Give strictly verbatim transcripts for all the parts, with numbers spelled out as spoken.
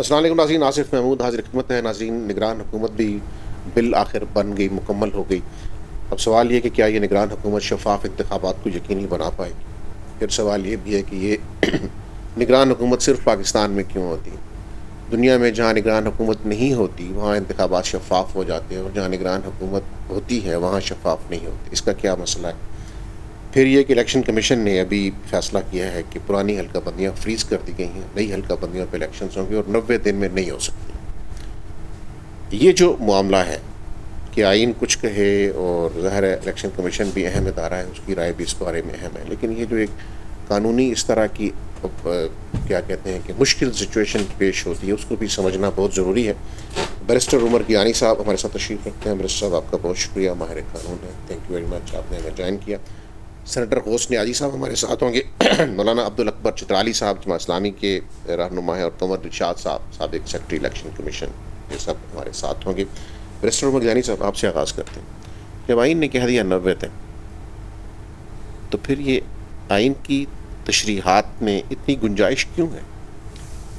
अस्सलाम वालेकुम नाज़रीन, आसिफ महमूद हाज़िर खिदमत है। नाज़रीन, निगरान हुकूमत भी बिल आखिर बन गई, मुकम्मल हो गई। अब सवाल ये कि क्या ये निगरान हुकूमत शफाफ इंतखाबात को यकीनी बना पाएगी। फिर सवाल ये भी है कि ये निगरान हुकूमत सिर्फ पाकिस्तान में क्यों होती है। दुनिया में जहाँ निगरान हुकूमत नहीं होती वहाँ इंतखाबात शफाफ हो जाते हैं, और जहाँ निगरान हुकूमत होती है वहाँ शफाफ नहीं होती। इसका क्या मसला है। फिर यह कि इलेक्शन कमीशन ने अभी फैसला किया है कि पुरानी हल्का बंदियाँ फ्रीज़ कर दी गई हैं, नई हल्का बंदियों पर इलेक्शन होंगे और नब्बे दिन में नहीं हो सकती। ये जो मामला है कि आइन कुछ कहे और ज़ाहिर है इलेक्शन कमीशन भी अहम इदारा है, उसकी राय भी इस बारे में अहम है, लेकिन ये जो एक कानूनी इस तरह की क्या कहते हैं कि मुश्किल सिचुएशन पेश होती है, उसको भी समझना बहुत ज़रूरी है। बैरिस्टर उमर गियानी साहब हमारे साथ तशरीफ़ रखते हैं। बैरिस्टर साहब, आपका बहुत शुक्रिया, माहिर कानून है, थैंक यू वेरी मच, आपने हमें ज्वाइन किया। सेनेटर होस्न नियाज़ी साहब हमारे साथ होंगे। मौलाना अब्दुल अकबर चित्राली साहब जमात इस्लामी के रहनुमा हैं, और कंवर इरशाद साहब साबिक़ सेक्रेटरी इलेक्शन कमीशन, ये सब हमारे साथ होंगे। बैरिस्टर उमर गियानी साहब, आपसे आगाज़ करते हैं। जब आइन ने कह दिया नब्बे दिन, तो फिर ये आइन की तशरीहात में इतनी गुंजाइश क्यों है?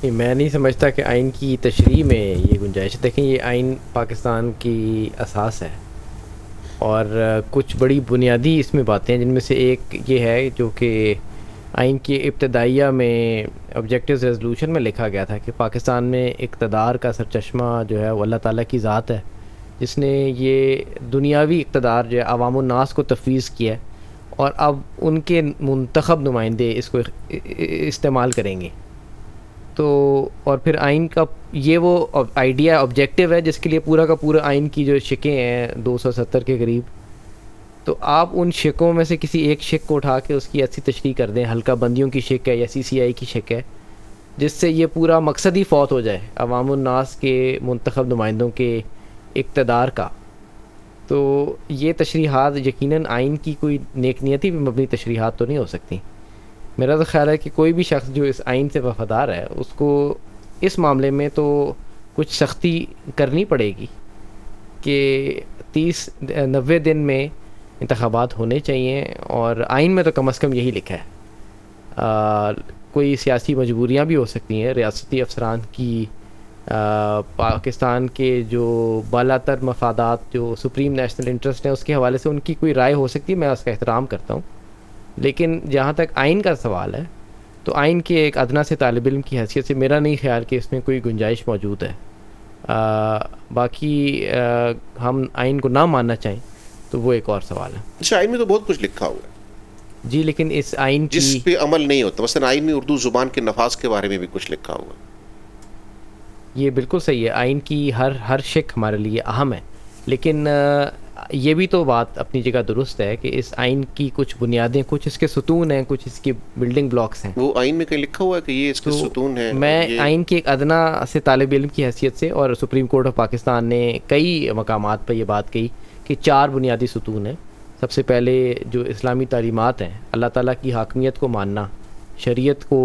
नहीं, मैं नहीं समझता कि आइन की तशरीह में ये गुंजाइश। देखें, ये आइन पाकिस्तान की असास है, और कुछ बड़ी बुनियादी इसमें बातें हैं, जिनमें से एक ये है जो कि आइन के इब्तदाइया में ऑब्जेक्टिव्स रेजोल्यूशन में लिखा गया था कि पाकिस्तान में इक़्तदार का सरचश्मा जो है वो अल्लाह ताला की ज़ात है, जिसने ये दुनियावी इक़्तदार जो है अवामुन नास को तफवीज़ किया है, और अब उनके मुंतखब नुमाइंदे इसको इस्तेमाल करेंगे। तो और फिर आइन का ये वो आइडिया ऑब्जेक्टिव है जिसके लिए पूरा का पूरा आइन की जो शिकें हैं दो सौ सत्तर के करीब, तो आप उन शिकों में से किसी एक शिक को उठा के उसकी ऐसी तशरीह कर दें, हल्का बंदियों की शिक है या सी सी आई की शिक है, जिससे ये पूरा मकसद ही फौत हो जाए अवामुन नास के मुंतखब नुमाइंदों के इक़्तदार का। तो ये तशरीहात यकीनन आइन की कोई नेकनीयती भी मबनी तशरीहात तो नहीं हो सकती। मेरा तो ख्याल है कि कोई भी शख्स जो इस आइन से वफादार है उसको इस मामले में तो कुछ सख्ती करनी पड़ेगी कि तीस नब्बे दिन में इंतखाबात होने चाहिए, और आइन में तो कम अज़ कम यही लिखा है। आ, कोई सियासी मजबूरियाँ भी हो सकती हैं। रियासती अफसरान की आ, पाकिस्तान के जो बालातर मफादात, जो सुप्रीम नेशनल इंटरेस्ट हैं, उसके हवाले से उनकी कोई राय हो सकती है, मैं उसका एहतराम करता हूँ, लेकिन जहाँ तक आइन का सवाल है तो आइन के एक अदना से तालिब इल्म की हैसियत से मेरा नहीं ख्याल कि इसमें कोई गुंजाइश मौजूद है। आ, बाकी आ, हम आइन को ना मानना चाहें तो वो एक और सवाल है। अच्छा, आइन में तो बहुत कुछ लिखा हुआ है जी, लेकिन इस आइन जिस पे अमल नहीं होता। वैसे आइन में उर्दू ज़ुबान के नफाज के बारे में भी कुछ लिखा हुआ है। ये बिल्कुल सही है, आइन की हर हर शिक हमारे लिए अहम है, लेकिन ये भी तो बात अपनी जगह दुरुस्त है कि इस आइन की कुछ बुनियादें, कुछ इसके सतून हैं, कुछ इसके बिल्डिंग ब्लॉक्स हैं। वो आइन में कहीं लिखा हुआ है कि ये इसके तो सतून है। मैं आइन के एक अदना से तालिब इल्म की हैसियत से, और सुप्रीम कोर्ट ऑफ पाकिस्तान ने कई मकामात पर यह बात कही कि चार बुनियादी सतून हैं। सबसे पहले जो इस्लामी तालीमात हैं, अल्लाह ताला की हाकमियत को मानना, शरीयत को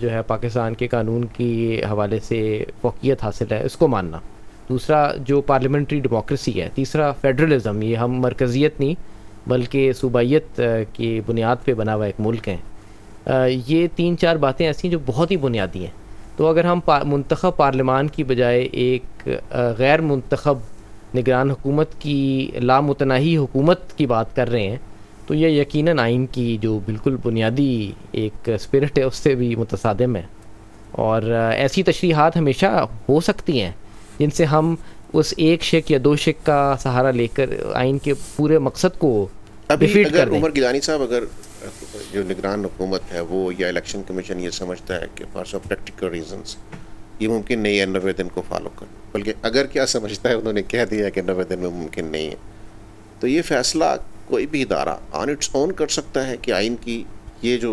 जो है पाकिस्तान के कानून के हवाले से फौकियत हासिल है उसको मानना। दूसरा जो पार्लियामेंट्री डेमोक्रेसी है, तीसरा फेडरलिज़म, ये हम मरकज़ियत नहीं बल्कि सूबाइयत की बुनियाद पे बना हुआ एक मुल्क है। ये तीन चार बातें ऐसी हैं जो बहुत ही बुनियादी हैं। तो अगर हम पा, मुंतखब पार्लियामान की बजाय एक गैर मुंतखब निगरान हुकूमत की लामुतनाही हुकूमत की बात कर रहे हैं, तो यह यकीनन आइन की जो बिल्कुल बुनियादी एक स्पिरिट है उससे भी मुतसादिम है। और ऐसी तशरीहात हमेशा हो सकती हैं जिनसे हम उस एक शेक या दो शेक का सहारा लेकर आइन के पूरे मकसद को डिफीट कर दें। उमर गिलानी साहब, अगर जो निगरान हुकूमत है वो या इलेक्शन कमीशन ये समझता है कि फॉर सम प्रैक्टिकल रीजंस ये मुमकिन नहीं है नब्बे दिन को फॉलो कर, बल्कि अगर क्या समझता है उन्होंने कह दिया कि नब्बे दिन में मुमकिन नहीं है, तो ये फैसला कोई भी इदारा ऑन इट्स ओन कर सकता है कि आइन की ये जो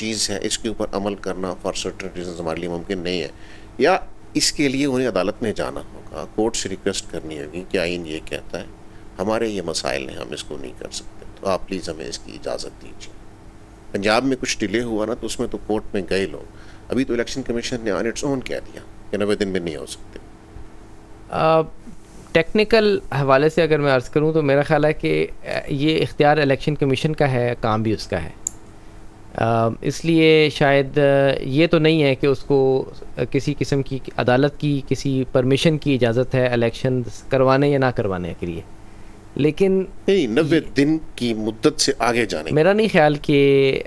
चीज़ है इसके ऊपर अमल करना फॉर सर्टेन रीजंस हमारे लिए मुमकिन नहीं है, या इसके लिए उन्हें अदालत में जाना होगा, कोर्ट से रिक्वेस्ट करनी होगी कि आइन ये कहता है, हमारे ये मसाइल हैं, हम इसको नहीं कर सकते, तो आप प्लीज़ हमें इसकी इजाज़त दीजिए। पंजाब में कुछ डिले हुआ ना, तो उसमें तो कोर्ट में गए लोग। अभी तो इलेक्शन कमीशन ने ऑन इट्स ओन कह दिया कि नब्बे दिन में नहीं हो सकते। टेक्निकल हवाले से अगर मैं अर्ज़ करूं तो मेरा ख्याल है कि ये इख्तियार इलेक्शन कमीशन का है, काम भी उसका है। इसलिए शायद ये तो नहीं है कि उसको किसी किस्म की अदालत की किसी परमिशन की इजाज़त है इलेक्शन करवाने या ना करवाने के लिए, लेकिन नब्बे दिन की मुद्दत से आगे जाने मेरा नहीं ख्याल कि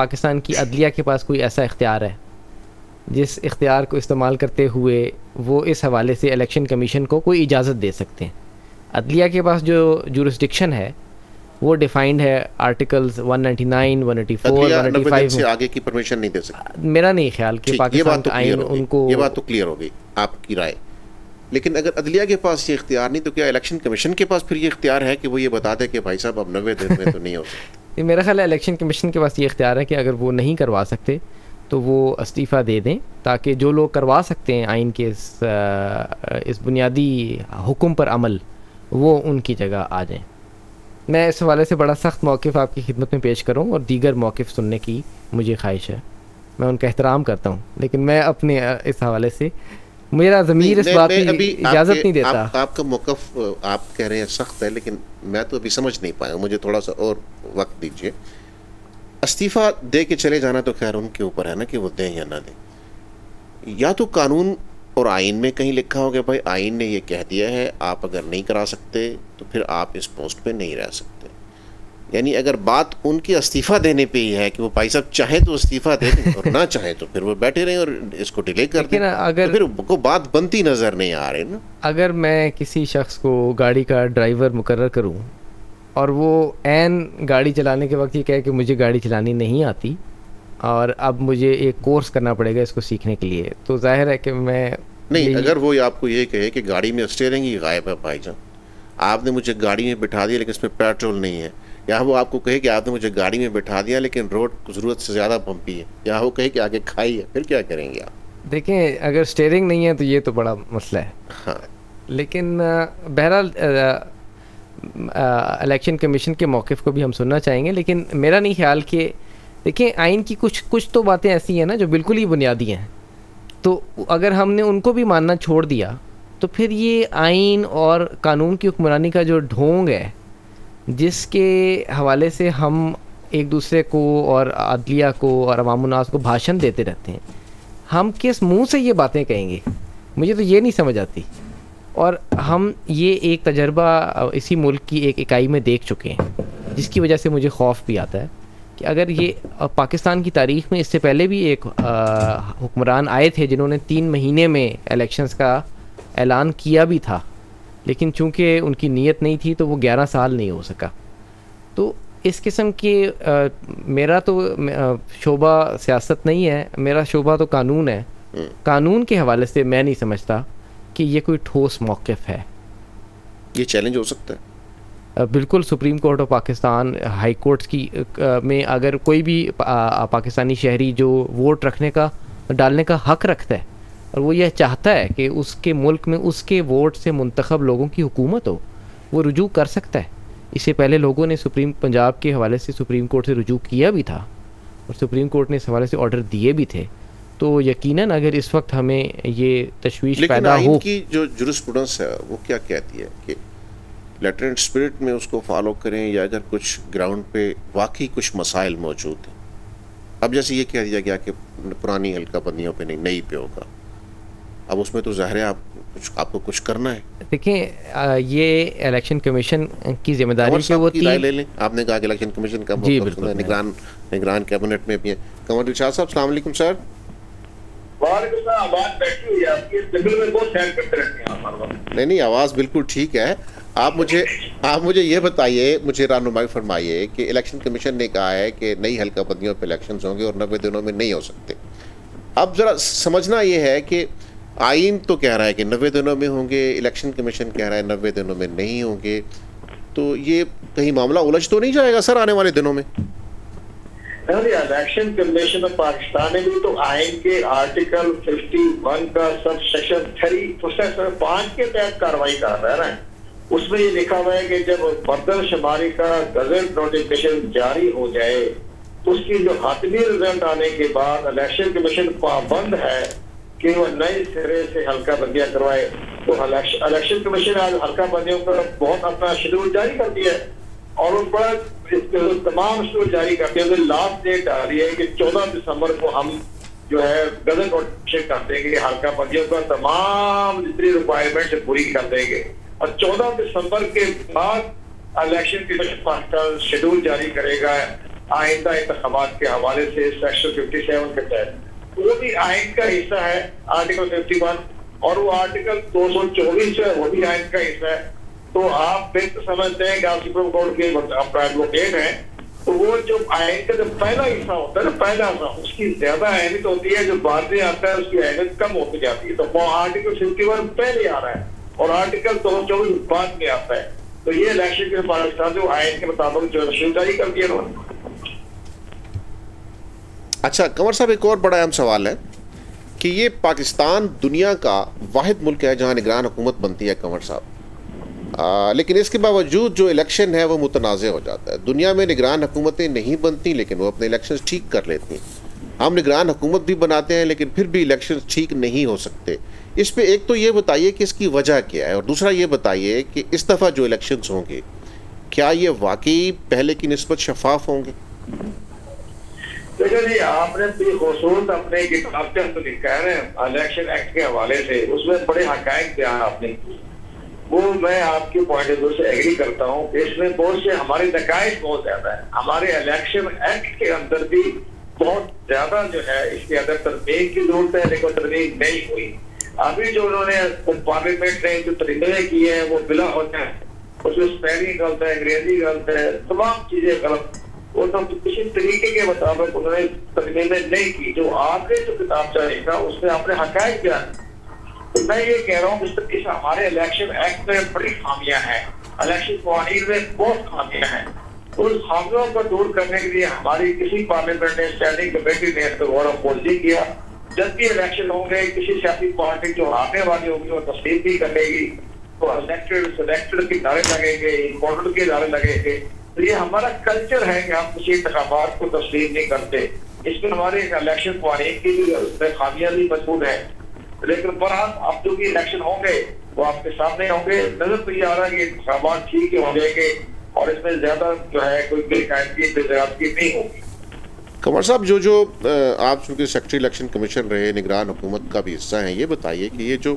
पाकिस्तान की अदलिया के पास कोई ऐसा इख्तियार है जिस इख्तियार को इस्तेमाल करते हुए वो इस हवाले से इलेक्शन कमीशन को कोई इजाज़त दे सकते हैं। अदलिया के पास जो जुरिस्डिक्शन है वो डिफाइंड है आर्टिकल्स एक सौ निन्यानवे, एक सौ चौरासी, एक सौ पचासी से आगे की परमिशन नहीं दे सकते। मेरा नहीं ख्याल कि पाकिस्तान आइन उनको, ये बात तो क्लियर हो गई आपकी राय, लेकिन अगर अदलिया के पास ये इख्तियार नहीं तो क्या इलेक्शन कमीशन के पास फिर ये इख्तियार है कि वो ये बता दे कि भाई साहब अब नब्बे दिन में तो नहीं हो सकता। मेरा ख्याल है इलेक्शन कमीशन के पास ये इख्तियार है कि अगर वो नहीं करवा सकते तो वो इस्तीफ़ा दे दें ताकि जो लोग करवा सकते हैं आइन के इस बुनियादी हुक्म पर अमल वो उनकी जगह आ जाएँ। मैं इस हवाले से बड़ा सख्त मौक़िफ़ आपकी खिदमत में पेश करूँ और दीगर मौक़िफ़ सुनने की मुझे ख्वाहिश है, मैं उनका एहतराम करता हूँ, लेकिन मैं अपने इस हवाले से मेरा ज़मीर इस बात की इजाज़त नहीं देता। आप, आपका मौक़िफ़ आप कह रहे हैं सख्त है, लेकिन मैं तो अभी समझ नहीं पाया, मुझे थोड़ा सा और वक्त दीजिए। इस्तीफ़ा दे के चले जाना तो खैर उनके ऊपर है ना कि वो दें या ना दें, या तो कानून और आइन में कहीं लिखा हो कि भाई आइन ने ये कह दिया है आप अगर नहीं करा सकते तो फिर आप इस पोस्ट पे नहीं रह सकते। यानी अगर बात उनके इस्तीफ़ा देने पे ही है कि वो भाई साहब चाहे तो इस्तीफ़ा दें और ना चाहे तो फिर वो बैठे रहें और इसको डिले कर दें, अगर तो फिर उनको बात बनती नज़र नहीं आ रही ना। अगर मैं किसी शख्स को गाड़ी का ड्राइवर मुकर्रर करूँ और वो ऐन गाड़ी चलाने के वक्त ये कहे कि मुझे गाड़ी चलानी नहीं आती और अब मुझे एक कोर्स करना पड़ेगा इसको सीखने के लिए, तो जाहिर है कि मैं नहीं। अगर वो आपको ये कहे कि गाड़ी में स्टीयरिंग ही गायब है भाईजान, आपने मुझे गाड़ी में बिठा दिया लेकिन इसमें पेट्रोल नहीं है, या वो आपको कहे कि आपने मुझे गाड़ी में बिठा दिया लेकिन रोड ज़रूरत से ज़्यादा बम्पी है, या वो कहे कि आगे खाई है, फिर क्या करेंगे आप? देखें अगर स्टीयरिंग नहीं है तो ये तो बड़ा मसला है। हाँ, लेकिन बहरहाल इलेक्शन कमीशन के मौक़िफ़ को भी हम सुनना चाहेंगे, लेकिन मेरा नहीं ख्याल कि देखिए आइन की कुछ कुछ तो बातें ऐसी हैं ना जो बिल्कुल ही बुनियादी हैं, तो अगर हमने उनको भी मानना छोड़ दिया तो फिर ये आइन और कानून की हुक्मरानी का जो ढोंग है जिसके हवाले से हम एक दूसरे को और अदलिया को और अवामुनास को भाषण देते रहते हैं, हम किस मुंह से ये बातें कहेंगे, मुझे तो ये नहीं समझ आती। और हम ये एक तजर्बा इसी मुल्क की एक इकाई में देख चुके हैं जिसकी वजह से मुझे खौफ भी आता है कि अगर ये पाकिस्तान की तारीख में इससे पहले भी एक हुक्मरान आए थे जिन्होंने तीन महीने में इलेक्शंस का ऐलान किया भी था, लेकिन चूंकि उनकी नीयत नहीं थी तो वो ग्यारह साल नहीं हो सका। तो इस किस्म के आ, मेरा तो शोबा सियासत नहीं है, मेरा शोबा तो कानून है। कानून के हवाले से मैं नहीं समझता कि ये कोई ठोस मौक़िफ़ है। ये चैलेंज हो सकता है बिल्कुल supreme court of Pakistan, high courts की में अगर कोई भी पा, पाकिस्तानी शहरी जो वोट रखने का डालने का हक़ रखता है और वो यह चाहता है कि उसके मुल्क में उसके वोट से मुंतखब लोगों की हुकूमत हो, वो रुजू कर सकता है। इससे पहले लोगों ने सुप्रीम पंजाब के हवाले से सुप्रीम कोर्ट से रुजू किया भी था और सुप्रीम कोर्ट ने इस हवाले से ऑर्डर दिए भी थे। तो यकीनन अगर इस वक्त हमें ये तशवीश पैदा हो कि जो जुरिस्प्रूडेंस है वो क्या कहती है कि लेटर एंड स्पिरिट में उसको फॉलो करें या अगर कुछ ग्राउंड पे वाकई कुछ मसाइल मौजूद हैं। अब जैसे ये कह दिया गया कि पुरानी हल्का बंदियों पर नहीं, नई पे होगा, अब उसमें तो ज़ाहिर है आप कुछ आपको कुछ करना है। देखिए ये इलेक्शन कमीशन की जिम्मेदारी से वो राय ले लें। आपने कहा कि इलेक्शन कमीशन का निगरान निगरान कैबिनेट में भी है। कंवर शाह साहब अस्सलाम वालेकुम सर। नहीं नहीं आवाज़ बिल्कुल ठीक है। आप मुझे आप मुझे ये बताइए, मुझे रहनुमाई फरमाइए कि इलेक्शन कमीशन ने कहा है कि नई हल्का बंदियों पर इलेक्शंस होंगे और नब्बे दिनों में नहीं हो सकते। अब ज़रा समझना ये है कि आइन तो कह रहा है कि नब्बे दिनों में होंगे, इलेक्शन कमीशन कह रहा है नब्बे दिनों में नहीं होंगे, तो ये कहीं मामला उलझ तो नहीं जाएगा सर आने वाले दिनों में? इलेक्शन कमीशन ऑफ पाकिस्तान ने भी तो आइन के आर्टिकल इक्यावन का सब सेक्शन तीन सेक्शन पाँच के तहत कार्रवाई कर रहा है ना, उसमें ये लिखा हुआ है कि जब फर्दर शुमारी का गजट नोटिफिकेशन जारी हो जाए तो उसकी जो हातमी रिजल्ट आने के बाद इलेक्शन कमीशन पाबंद है कि वो नए सिरे से हल्का बंदियाँ करवाए। तो इलेक्शन कमीशन आज हल्का बंदियों पर बहुत अपना शेड्यूल जारी कर दिया है और उन पर तमाम शोर जारी करते हुए लास्ट डेट आ रही है कि चौदह दिसंबर को हम जो है गजट और चेक कर देंगे, हल्का पंजीयत पर तमाम जितनी रिक्वायरमेंट पूरी कर देंगे और चौदह दिसंबर के बाद इलेक्शन कमीशन का शेड्यूल जारी करेगा आइंदा इंतखाबात के हवाले से सेक्शन फिफ्टी सेवन के तहत। वो भी आइन का हिस्सा है आर्टिकल फिफ्टी वन और वो आर्टिकल दो सौ चौबीस है वो भी आइन का हिस्सा है। तो आप बेहतर समझते हैं कि आप सुप्रीम कोर्ट के अपना एडवोकेट हैं, तो वो जो आयन का जो पहला हिस्सा होता है ना पहला हिस्सा उसकी ज्यादा अहमियत होती है, जो बाद में आता है उसकी अहमियत कम होती जाती है। तो वो आर्टिकल फिफ्टी वन पहले आ रहा है और आर्टिकल दो सौ चौबीस बाद में आता है। तो ये इलेक्शन के पाकिस्तान जो आयन के मुताबिक जो है जारी कर दिया उन्होंने। अच्छा कंवर साहब, एक और बड़ा अहम सवाल है कि ये पाकिस्तान दुनिया का वाहिद मुल्क है जहाँ निगरान हुकूमत बनती है कंवर साहब, लेकिन इसके बावजूद जो इलेक्शन है वो मुतनाज़ हो जाता है। दुनिया में निगरान हुकूमतें नहीं बनती लेकिन वो अपने इलेक्शन ठीक कर लेती हैं। हम निगरान हुकूमत भी बनाते हैं लेकिन फिर भी इलेक्शन ठीक नहीं हो सकते। इस पर एक तो ये बताइए कि इसकी वजह क्या है और दूसरा ये बताइए कि इस दफ़ा जो इलेक्शन होंगे क्या ये वाकई पहले की निस्बत शफाफ होंगे? देखो जी, आपने बेखसूरत अपने किताब के अंदर लिखा है ना इलेक्शन एक्ट के हवाले से, उसमें बड़े हकायक दिया आपने, वो मैं आपके पॉइंट ऑफ व्यू से एग्री करता हूँ। इसमें बहुत से हमारे नकाइश बहुत ज्यादा है, हमारे इलेक्शन एक्ट के अंदर भी बहुत ज्यादा जो है इसके अंदर तरमीम की जरूरत है लेकिन तरमीम नहीं हुई। अभी जो उन्होंने पार्लियामेंट ने जो तरीके किए हैं वो बिला होता है, उसमें स्पेलिंग गलत है, अंग्रेजी गलत है, तमाम चीजें गलत, वो तो किसी तरीके के मुताबिक उन्होंने तकलीफें नहीं की। जो आपने जो किताब लिखा उसमें आपने हकायक किया, तो मैं ये कह रहा हूँ इस हमारे इलेक्शन एक्ट में बड़ी खामियां हैं, इलेक्शन कानून में बहुत खामियां हैं। उन खामियों को दूर करने के लिए हमारी किसी पार्लियामेंट ने स्टैंडिंग कमेटी ने गौरव पोर्जी किया। जब भी इलेक्शन होंगे किसी सियासी पार्टी जो आने वाली होगी वो तस्लीम भी करेगी, तो इलेक्टेड सिलेक्टेड के इदारे लगेंगे, इम्पोर्टेड के इदारे लगेंगे। तो ये हमारा कल्चर है कि हम किसी इंतखाबात को तस्लीम नहीं करते। इसमें हमारे इलेक्शन कानून की भी खामियां भी मौजूद है, लेकिन बहरहाल अब जो भी इलेक्शन होंगे वो आपके सामने होंगे। नजर तो ये आ रहा है कि इंतखाबात ठीक हो जाएंगे और इसमें ज्यादा जो है कोई बेकायदगी इंतजामकी नहीं होगी। कंवर साहब, जो जो आप चूँकि सेक्रेटरी इलेक्शन कमीशन रहे, निगरान हुकूमत का भी हिस्सा हैं, ये बताइए कि ये जो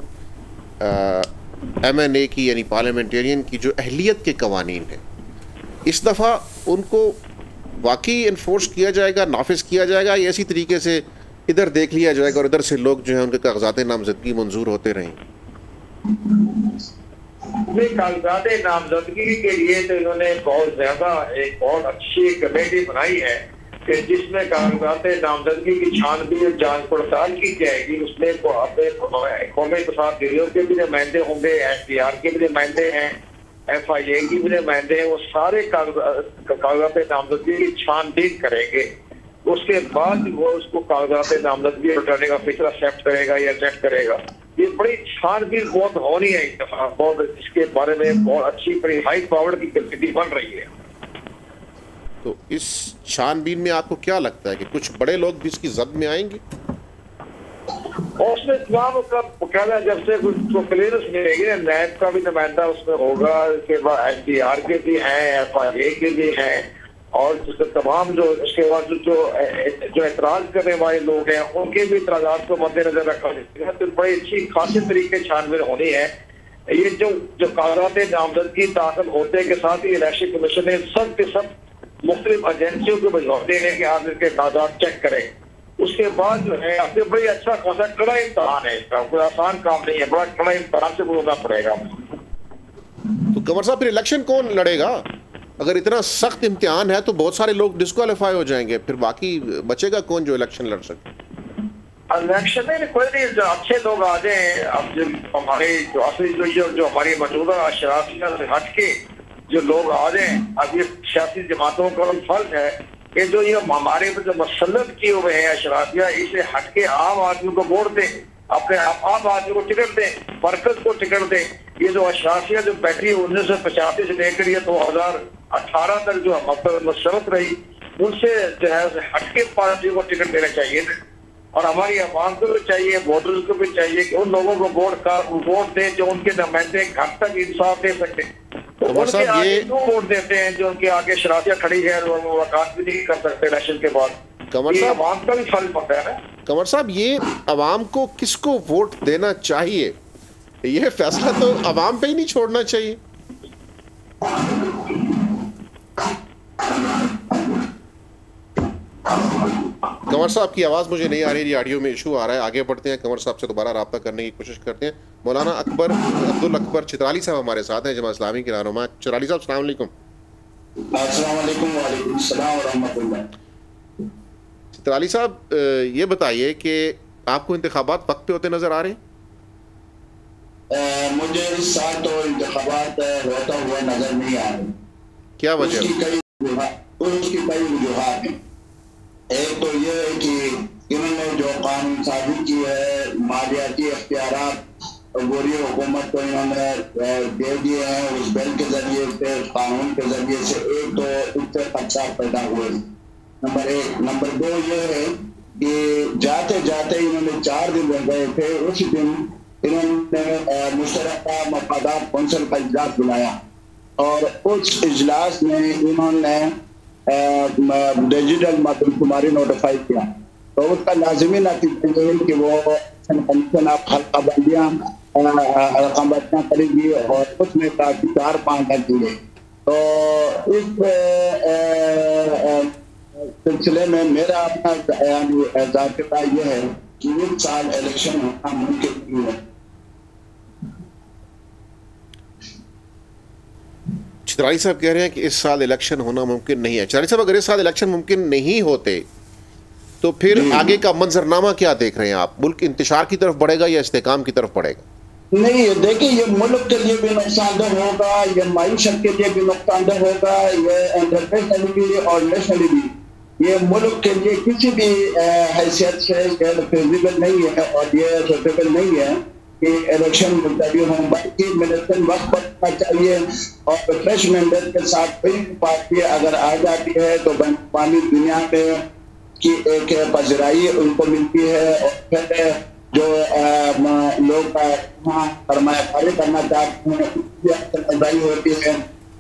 एम एन ए की यानी पार्लियामेंटेरियन की जो अहलियत के कवानीन हैं इस दफ़ा उनको वाकई इन्फोर्स किया जाएगा, नाफिज किया जाएगा या इसी तरीके से इधर देख लिया जाएगा और इधर से लोग जो है उनके कागजात नामजदगी मंजूर होते रहेंगे? कागजात नामजदगी के लिए तो इन्होंने बहुत ज्यादा एक बहुत अच्छी कमेटी बनाई है कि जिसमें कागजात नामजदगी की छानबीन और जांच पड़ताल की जाएगी। उसमें कौमी प्रसाद ब्यूरो के भी नुमाइंदे होंगे, एस डी आर के भी नुमाइंदे हैं, एफ आई ए की भी नुमाइंदे हैं, वो सारे कागजात नामजदगी की छानबीन करेंगे। उसके बाद वो उसको कागजात नामजदगी उठाने का फैसला एक्सेप्ट करेगा या रिजेक्ट करेगा। ये बड़ी छानबीन बहुत होनी है बहुत, इसके बारे में बहुत अच्छी बड़ी हाई पावर की कमेटी बन रही है। तो इस छानबीन में आपको क्या लगता है कि कुछ बड़े लोग भी इसकी जद में आएंगे? और उसमें इस्लाम का बकायदा जब से कुछ क्लियरेंस मिलेगी ना, नैब का भी नुमाइंदा उसमें होगा, उसके बाद एस डी आर के भी हैं, एफ आई ए के भी हैं और जिसके तमाम जो उसके बाद जो जो, जो एतराज करने वाले लोग हैं उनके भी एतराज को मद्देनजर रखा जाएगा। तो बड़ी अच्छी खासी तरीके छानबीन होनी है। ये जो जो कागजात नामजदगी दाखिल होते के साथ ही इलेक्शन कमीशन ने सब के सब मुख्तलिफ एजेंसियों को बजाते हैं कि आप इसके कागजात चेक करें। उसके बाद जो है आपने बड़ी अच्छा खासा कड़ा इम्तहान है, इसका कोई आसान काम नहीं है, बड़ा कड़ा इम्तहान से गुजरना पड़ेगा। तो कंवर साहब, फिर इलेक्शन कौन लड़ेगा? अगर इतना सख्त इम्तहान है तो बहुत सारे लोग डिस्क्वालीफाई हो जाएंगे, फिर बाकी बचेगा कौन जो इलेक्शन लड़ सके? इलेक्शन में कोई नहीं, जो अच्छे लोग आ जाए। अब जो हमारे जो असली जो जो हमारी मौजूदा शराफिया से हट के जो लोग आ जाए, अब ये सियासी जमातों का फर्ज है ये जो ये हमारे जो मसलत किए हुए हैं अशराफिया, इसे हट के आम आदमी को वोट दें, अपने आम आदमी को टिकट दें, बरकत को टिकट दें। ये जो अशराफिया जो बैठी उन्नीस सौ पचासी से लेकर ये दो हजार अठारह तक जो मसलत रही, उनसे जो है हट के पार्टी को टिकट देना चाहिए और हमारी आवाम को भी चाहिए, वोटर्स को भी चाहिए कि उन लोगों को वोट का वोट दें जो उनके नुमाइंदे घर तक इंसाफ दे सकें। तो उनके आगे क्यों वोट देते हैं जो उनके आगे शराफियाँ खड़ी है और वो मुलाकात भी नहीं कर सकते इलेक्शन के बाद? कंवर साहब, आवाम का भी फर्ज होता है ना। कंवर साहब, ये आवाम को किसको वोट देना चाहिए ये फैसला तो आवाम पे ही नहीं छोड़ना चाहिए। कंवर साहब की आवाज़ मुझे नहीं आ रही, ऑडियो में इशू आ रहा है। आगे बढ़ते हैं, कंवर साहब से दोबारा राब्ता करने की कोशिश करते हैं। मौलाना अकबर अब्दुल अकबर चित्राली साहब हमारे साथ हैं, जमा इस्लामी के रहनुमा। चित्राली साहब, अस्सलाम वालेकुम। अस्सलाम वालेकुम। वालेकुम सलाम व रहमतुल्लाह। चित्राली साहब, ये बताइए कि आपको इंतखाबात वक्त पे होते नज़र आ रहे हैं? मुझे इस साल तो इंतखाबात होता हुआ नजर नहीं आ रही। क्या वजह? उसकी कई वजूहात हैं। एक तो ये है कि इन्होंने जो कानून साजी की है, मालियाती इख्तियारात गोरी हुकूमत को इन्होंने दे दिए हैं उस बिल के जरिए से, कानून के जरिए से। एक तो इससे खदशा पैदा हुए, नंबर एक। नंबर दो ये है कि जाते जाते इन्होंने चार दिन रह गए थे, उस दिन इन्होंने मुशतरका मफादात कौंसिल का इजलास बुलाया और उस इजलास में इन्होंने डिजिटल मतशुमारी नोटिफाई किया। तो उसका लाजमी नतीजा ये कि वो कमीशन आप हल्काबंदियाँ रकमबंदियाँ करेगी और उसमें काफी चार पाँच हक दिए। तो इस सिलसिले में मेरा अपना यानी जाबिता यह है कि इस साल इलेक्शन होना मुमकिन नहीं है। चित्राली साहब कह रहे हैं कि इस साल इलेक्शन होना मुमकिन नहीं है। चित्राली साहब, अगर इस साल इलेक्शन मुमकिन नहीं होते तो फिर आगे का मंजरनामा क्या देख रहे हैं आप? मुल्क इंतशार की तरफ बढ़ेगा या इस्तेकाम की तरफ बढ़ेगा? नहीं, ये देखिए, ये मुल्क के लिए भी नुकसानदेह होगा, ये मायूशत के लिए भी नुकसानदेह होगा, ये इंटरनेशनली भी और नेशनली भी। ये मुल्क के लिए किसी भी हैसियत से फेजिबल नहीं है और ये सूटेबल नहीं है इलेक्शन मुलतवी हों। बल्कि इलेक्शन वक्त पर होना चाहिए और फ्रेश मेंबर के साथ कोई पार्टी अगर आ जाती है तो पानी दुनिया में की एक पजराई उनको मिलती है और फिर जो लोग सरमायाकारी करना चाहते हैं उसकी पजराई होती है।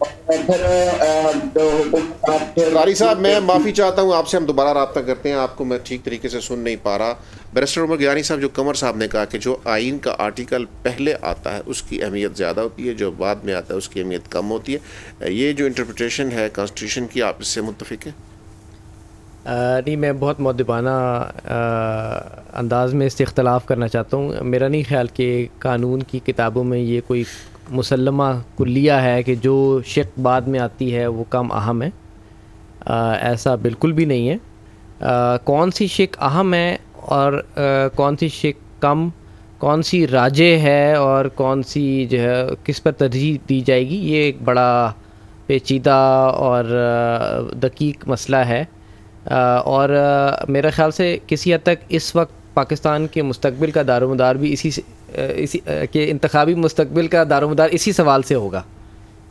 कारी साहब, मैं माफ़ी चाहता हूँ आपसे, हम दोबारा रब्ता करते हैं। आपको मैं ठीक तरीके से सुन नहीं पा रहा। बैरिस्टर उमर गिलानी साहब, जो कंवर साहब ने कहा कि जो आइन का आर्टिकल पहले आता है उसकी अहमियत ज़्यादा होती है, जो बाद में आता है उसकी अहमियत कम होती है, ये जो इंटरप्रिटेशन है कॉन्स्टिट्यूशन की, आप इससे मुत्तफिक हैं? नहीं, मैं बहुत मौदबाना अंदाज़ में इससे इख्तलाफ करना चाहता हूँ। मेरा नहीं ख्याल कि कानून की किताबों में ये कोई मुसल्लमा कुल्लिया है कि जो शक बाद में आती है वो कम अहम है। आ, ऐसा बिल्कुल भी नहीं है। आ, कौन सी शक अहम है और आ, कौन सी शक कम, कौन सी राजे है और कौन सी जो है किस पर तरजीह दी जाएगी, ये एक बड़ा पेचीदा और दकीक मसला है। आ, और आ, मेरे ख़्याल से किसी हद तक इस वक्त पाकिस्तान के मुस्तकबिल का दारोमदार भी इसी से, इसी के इंतखाबी मुस्तकबिल का दारोमदार इसी सवाल से होगा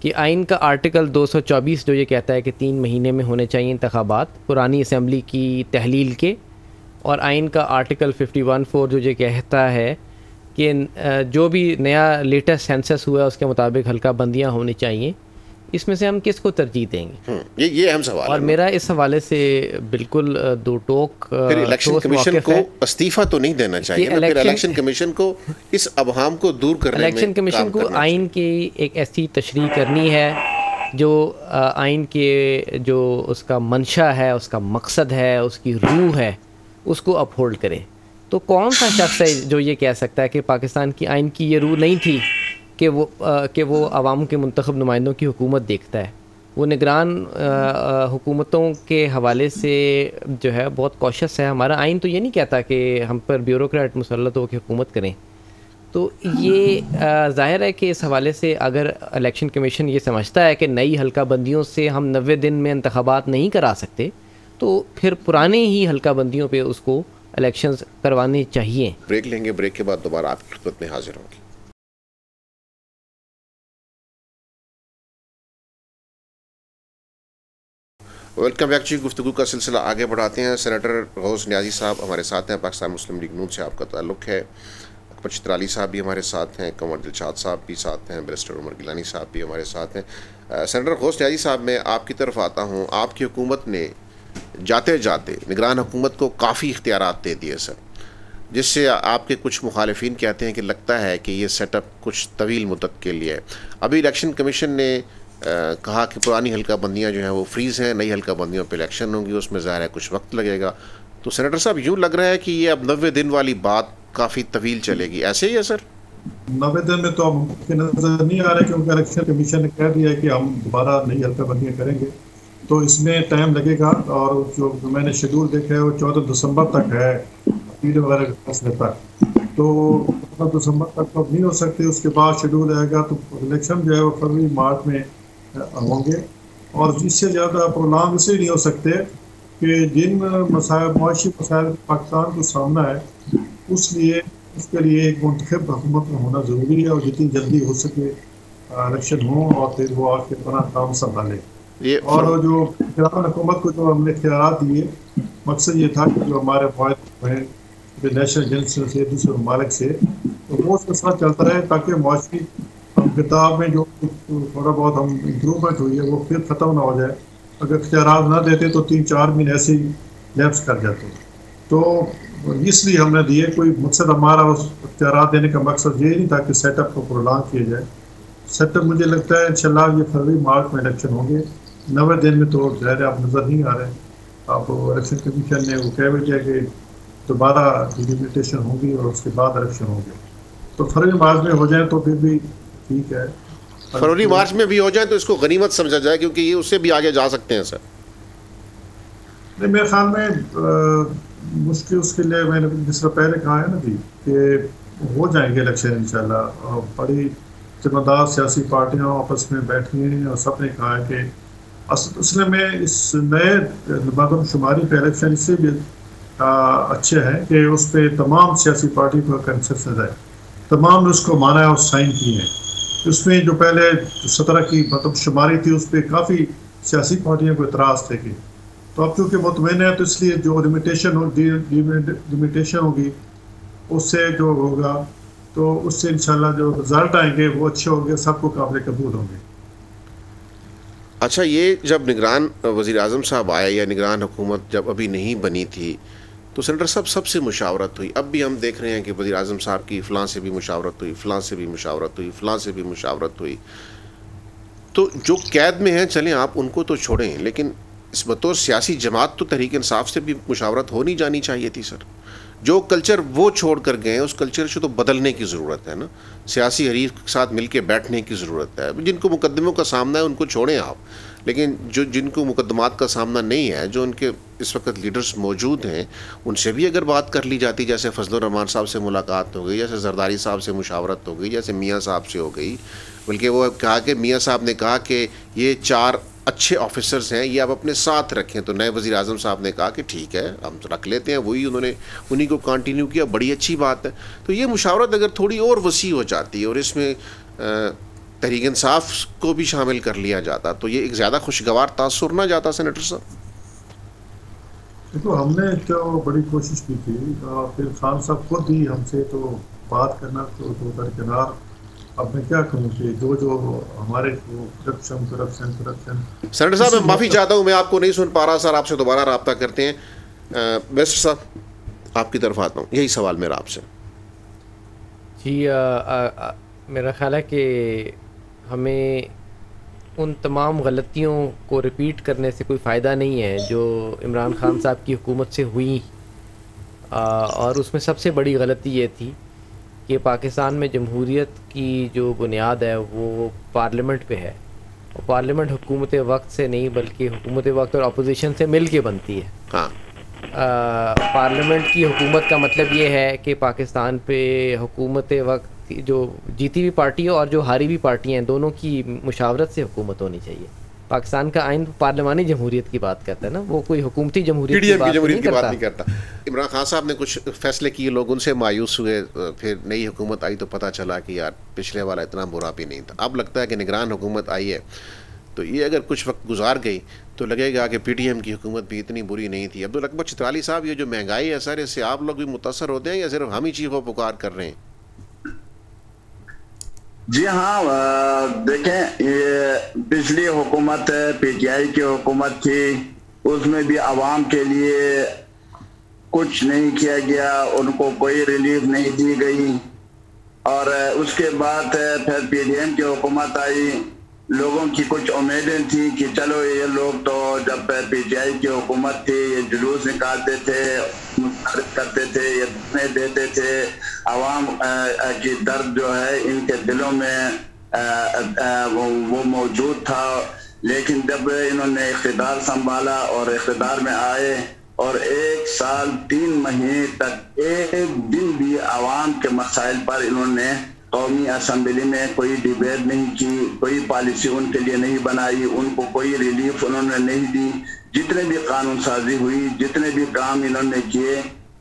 कि आइन का आर्टिकल दो सौ चौबीस जो ये कहता है कि तीन महीने में होने चाहिए इंतखाबात पुरानी असम्बली की तहलील के, और आइन का आर्टिकल इक्यावन बटा चार जो ये कहता है कि जो भी नया लेटेस्ट सेंसस हुआ उसके मुताबिक हल्का बंदियाँ होनी चाहिए, इसमें से हम किस को तरजीह देंगे? ये ये अहम सवाल और है। मेरा इस हवाले से बिल्कुल दो टोक इलेक्शन कमीशन को इस्तीफा तो नहीं देना चाहिए, इलेक्शन कमीशन को इस अवहाम को दूर करने में इलेक्शन कमीशन को आइन की एक ऐसी तशरीह करनी है जो आइन के जो उसका मंशा है, उसका मकसद है, उसकी रूह है, उसको अपहोल्ड करे। तो कौन सा शख्स है जो ये कह सकता है कि पाकिस्तान की आइन की ये रूह नहीं थी कि वो आ, कि वो आवाम के मुंतखब नुमाइंदों की हुकूमत देखता है? वो निगरान हुकूमतों के हवाले से जो है बहुत कॉशस है। हमारा आइन तो ये नहीं कहता कि हम पर ब्यूरोक्रेट मुसल्लत हो के हुकूमत करें। तो ये ज़ाहिर है कि इस हवाले से अगर इलेक्शन कमीशन ये समझता है कि नई हल्का बंदियों से हम नब्बे दिन में इंतखाबात नहीं करा सकते, तो फिर पुराने ही हल्का बंदियों पर उसको इलेक्शंस करवाने चाहिए। ब्रेक लेंगे, ब्रेक के बाद दोबारा आपकी खिदमत में हाजिर होंगे। वेलकम बैक जी। गुफ्तगू का सिलसिला आगे बढ़ाते हैं। सेनेटर गौस न्याजी साहब हमारे साथ हैं, पाकिस्तान मुस्लिम लीग नून से आपका ताल्लुक़ है। पचत्राली साहब भी हमारे साथ हैं, कंवर दिलशाद साहब भी साथ हैं, बैरिस्टर उमर गिलानी साहब भी हमारे साथ हैं। सेनेटर घोष नियाज़ी साहब, मैं आपकी तरफ आता हूँ। आपकी हुकूमत ने जाते जाते निगरान हुकूमत को काफ़ी इख्तियारात दे दिए सर, जिससे आपके कुछ मुखालिफिन कहते हैं कि लगता है कि ये सेटअप कुछ तवील मुद्दत के लिए है। अभी इलेक्शन कमीशन ने आ, कहा कि पुरानी हल्का बंदियाँ जो हैं वो फ्रीज़ हैं, नई हल्का बंदियों पर इलेक्शन होंगी, उसमें ज़ाहिर है कुछ वक्त लगेगा। तो सेनेटर साहब, यूँ लग रहा है कि ये अब नब्बे दिन वाली बात काफ़ी तवील चलेगी, ऐसे ही है सर? नब्बे दिन में तो अब नज़र नहीं आ रहा है, क्योंकि इलेक्शन कमीशन ने कह दिया है कि हम दोबारा नई हल्का बंदियाँ करेंगे, तो इसमें टाइम लगेगा। और जो मैंने शेड्यूल देखा है वो चौदह दिसंबर तक है, अपील वगैरह फैसले तक, तो चौदह दिसंबर तक तो नहीं हो सकती। उसके बाद शेड्यूल आएगा, तो इलेक्शन जो है वो फरवरी मार्च में होंगे, और इससे ज़्यादा प्रोग्राम इसलिए नहीं हो सकते कि जिन मसायल मुआशी मसायल पाकिस्तान को सामना है, उस लिए उसके लिए एक मुंतखब हुकूमत में होना ज़रूरी है, और जितनी जल्दी हो सके इलेक्शन हो और फिर वो आके अपना काम संभालें। और जो निगरान हुकूमत को जो हमने इख्तियार दिए, मकसद ये था कि जो हमारे फायदे हैं इंटरनेशनल एजेंसियों से, दूसरे ममालिक से, तो वो उसके साथ चलता रहे, ताकि मुआशी किताब में जो थोड़ा बहुत हम इम्प्रूवमेंट हुई है वो फिर ख़त्म ना हो जाए। अगर इख्तियार ना देते तो तीन चार महीने ऐसे ही लैप्स कर जाते, तो इसलिए हमने दिए। कोई मकसद हमारा उस इख्तियार देने का मकसद ये नहीं था कि सेटअप को प्रोलांग किया जाए। सेटअप मुझे लगता है इंशाल्लाह ये फरवरी मार्च में इलेक्शन होंगे, नब्बे दिन में तो ज़ाहिर आप नज़र नहीं आ रहे। आप इलेक्शन कमीशन ने वो कह भी दिया कि दोबारा डिलिमिटेशन होगी और उसके बाद इलेक्शन होंगे, तो फरवरी मार्च में हो जाए तो फिर भी ठीक है। फरवरी मार्च में भी हो जाए तो इसको गनीमत समझा जाए, क्योंकि ये उससे भी आगे जा सकते हैं सर। नहीं, मेरे ख्याल में मुश्किल, उसके लिए मैंने जिस तरह पहले कहा है ना जी कि हो जाएंगे इलेक्शन इंशाल्लाह, और बड़ी जिम्मेदार सियासी पार्टियाँ आपस में बैठी हैं और सब ने कहा है कि असल में इस नए मरदमशुमारी का इलेक्शन इससे भी अच्छे हैं कि उस पर तमाम सियासी पार्टी का कंसेंसस है, तमाम ने उसको माना है और साइन किए हैं। उसमें जो पहले सत्रह की मतबशुमारी थी उस पर काफ़ी सियासी पार्टियों को इतराज़ थे, कि तो अब चूँकि मुतमैन है तो इसलिए जो लिमिटेशन हो लिमिटेशन होगी उससे जो होगा, तो उससे इंशाल्लाह जो रिजल्ट आएंगे वो अच्छे होंगे, सबको काबिल कबूल होंगे। अच्छा, ये जब निगरान वज़ीर आज़म साहब आया या निगरान हुकूमत जब अभी नहीं बनी थी तो सेनेटर साहब सबसे मुशावरत हुई। अब भी हम देख रहे हैं कि वज़ीर आज़म साहब की फ़लाँ से भी मुशावरत हुई, फ़लाँ से भी मुशावरत हुई, फ़लाँ से भी मुशावरत हुई। तो जो कैद में हैं चलें आप उनको तो छोड़ें, लेकिन इस बतौर सियासी जमात तो तहरीक इंसाफ से भी मुशावरत होनी जानी चाहिए थी सर। जो कल्चर वो छोड़ कर गए हैं उस कल्चर से तो बदलने की ज़रूरत है ना, सियासी हरीफ के साथ मिल के बैठने की ज़रूरत है। जिनको मुकदमों का सामना है उनको छोड़ें आप, लेकिन जो जिनको मुकदमात का सामना नहीं है, जो उनके इस वक्त लीडर्स मौजूद हैं, उनसे भी अगर बात कर ली जाती, जैसे फजल रहमान साहब से मुलाकात हो गई, जैसे जरदारी साहब से मुशावरत हो गई, जैसे मियाँ साहब से हो गई। बल्कि वो कहा कि मियाँ साहब ने कहा कि ये चार अच्छे ऑफिसर्स हैं, ये आप अपने साथ रखें, तो नए वज़ीर आज़म साहब ने कहा कि ठीक है हम रख लेते हैं, वही उन्होंने उन्हीं को कंटिन्यू किया, बड़ी अच्छी बात है। तो ये मुशावरत अगर थोड़ी और वसी हो जाती और इसमें तहरीक इंसाफ को भी शामिल कर लिया जाता तो ये एक ज़्यादा खुशगवार तासुर ना जाता। सेनेटर साहब देखो, हमने तो बड़ी कोशिश की थी, फिर खान साहब खुद ही हमसे तो बात करना तो दरकिनार, अब मैं क्या कहूँ कि जो जो हमारे करप्शन करप्शन करप्शन। सेनेटर साहब, मैं माफ़ी चाहता हूँ, मैं आपको नहीं सुन पा रहा सर, आपसे दोबारा रब्ता करते हैं। बेस्ट साहब, आपकी तरफ आता हूँ, यही सवाल मेरा आपसे जी। आ, आ, आ, मेरा ख़्याल है कि हमें उन तमाम गलतियों को रिपीट करने से कोई फ़ायदा नहीं है जो इमरान खान साहब की हुकूमत से हुई, आ, और उसमें सबसे बड़ी गलती ये थी कि पाकिस्तान में जमहूरियत की जो बुनियाद है वो पार्लियामेंट पे है, और पार्लियामेंट हुकूमत वक्त से नहीं बल्कि हुकूमत वक्त और अपोजिशन से मिल के बनती है। हाँ, पार्लियामेंट की हुकूमत का मतलब ये है कि पाकिस्तान पे हुकूमत वक्त जो जीती हुई पार्टी और जो हारी हुई पार्टियाँ हैं दोनों की मुशावरत से हुकूमत होनी चाहिए। पाकिस्तान का आइन पार्लिमानी जमहूरियत की बात करता है ना, वो कोई हुकूमती जमहूरियत की बात नहीं करता, नहीं करता। इमरान खान साहब ने कुछ फैसले किए, लोग उनसे मायूस हुए, फिर नई हुकूमत आई तो पता चला कि यार पिछले वाला इतना बुरा भी नहीं था। अब लगता है कि निगरान हुकूमत आई है तो ये अगर कुछ वक्त गुजार गई तो लगेगा कि पी टी एम की हुकूमत भी इतनी बुरी नहीं थी। अब्दुल अकबर चित्राली साहब, ये जो महंगाई है सर, इससे आप लोग भी मुतासर होते हैं या सिर्फ हम ही चीखो पुकार कर रहे हैं? जी हाँ, देखें ये पिछली हुकूमत पी टी आई की हुकूमत थी, उसमें भी आवाम के लिए कुछ नहीं किया गया, उनको कोई रिलीफ नहीं दी गई। और उसके बाद फिर पी डी एम की हुकूमत आई, लोगों की कुछ उम्मीदें थी कि चलो ये लोग तो जब पी टी आई की हुकूमत थी ये जुलूस निकालते थे, मुतारफ करते थे, ये धरने देते थे, आवाम की दर्द जो है इनके दिलों में आ, आ, वो, वो मौजूद था। लेकिन जब इन्होंने इख्तिदार संभाला और इख्तिदार में आए और एक साल तीन महीने तक एक दिन भी आवाम के मसाइल पर इन्होंने कौमी असम्बली में कोई डिबेट नहीं की, कोई पॉलिसी उनके लिए नहीं बनाई, उनको कोई रिलीफ उन्होंने नहीं दी। जितने भी कानून साजी हुई, जितने भी काम इन्होंने किए,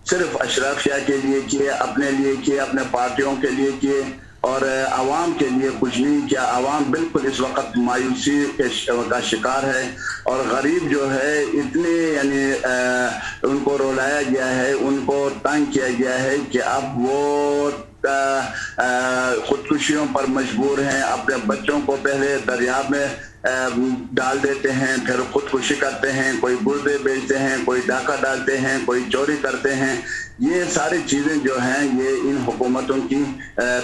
सिर्फ अशराफिया के लिए किए, अपने लिए किए, अपने पार्टियों के लिए किए और आवाम के लिए कुछ नहीं किया। आवाम बिल्कुल इस वक्त मायूसी का शिकार है और गरीब जो है इतने यानी उनको रोलाया गया है, उनको तंग किया गया है कि अब वो खुदकुशियों पर मजबूर हैं। अपने बच्चों को पहले दरिया में डाल देते हैं, फिर खुदकुशी करते हैं, कोई गुर्दे बेचते हैं, कोई डाका डालते हैं, कोई चोरी करते हैं। ये सारी चीजें जो हैं ये इन हुकूमतों की